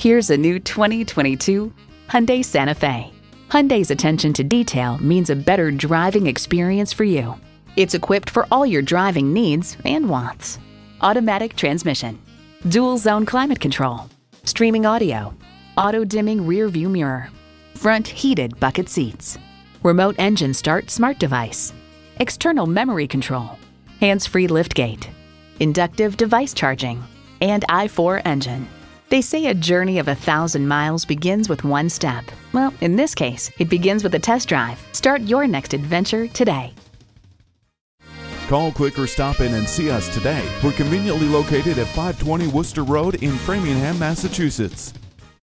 Here's a new 2022 Hyundai Santa Fe. Hyundai's attention to detail means a better driving experience for you. It's equipped for all your driving needs and wants. Automatic transmission, dual zone climate control, streaming audio, auto dimming rear view mirror, front heated bucket seats, remote engine start smart device, external memory control, hands-free liftgate, inductive device charging, and i4 engine. They say a journey of 1,000 miles begins with one step. Well, in this case, it begins with a test drive. Start your next adventure today. Call, click, or stop in and see us today. We're conveniently located at 520 Worcester Road in Framingham, Massachusetts.